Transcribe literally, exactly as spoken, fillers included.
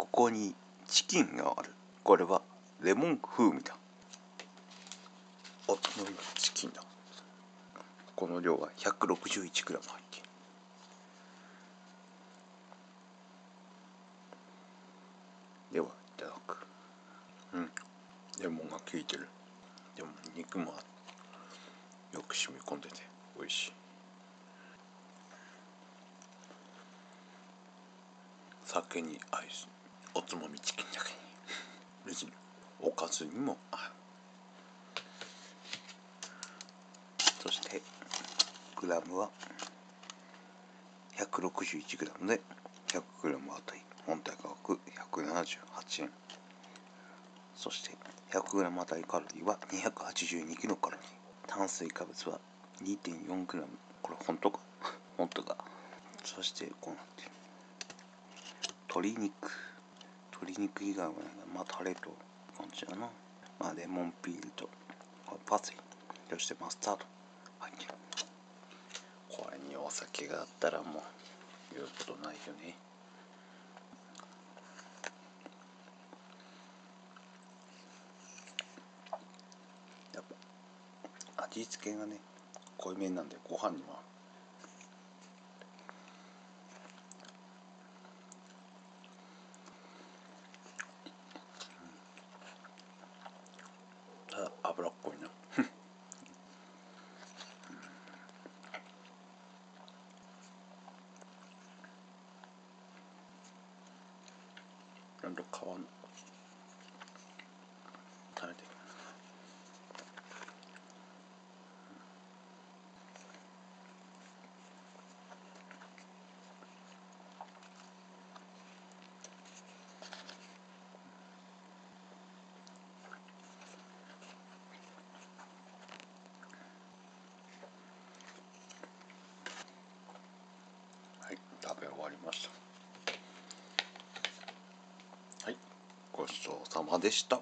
ここにチキンがある。これはレモン風味だ。お隣はチキンだ。この量は ひゃくろくじゅういちグラム 入っている。ではいただく。うん、レモンが効いてる。でも肉もよく染み込んでて美味しい。酒にアイス、おつまみチキンだけに別におかずにも合う。そしてグラムは ひゃくろくじゅういちグラム で ひゃくグラム あたり本体価格ひゃくななじゅうはちえん。そして ひゃくグラム あたりカロリーはにひゃくはちじゅうにキロカロリー。炭水化物は にてんよんグラム。 これ本当か本当か。そしてこうなってる。鶏肉鶏肉以外はなんかまあタレと感じだな。まあレモンピールとパセリ、そしてマスタード入ってる。これにお酒があったらもう言うことないよね。やっぱ味付けがね濃いめなんでご飯にも合う。脂っこいなちゃんと皮の食べていく。食べ終わりました。はい、ごちそうさまでした。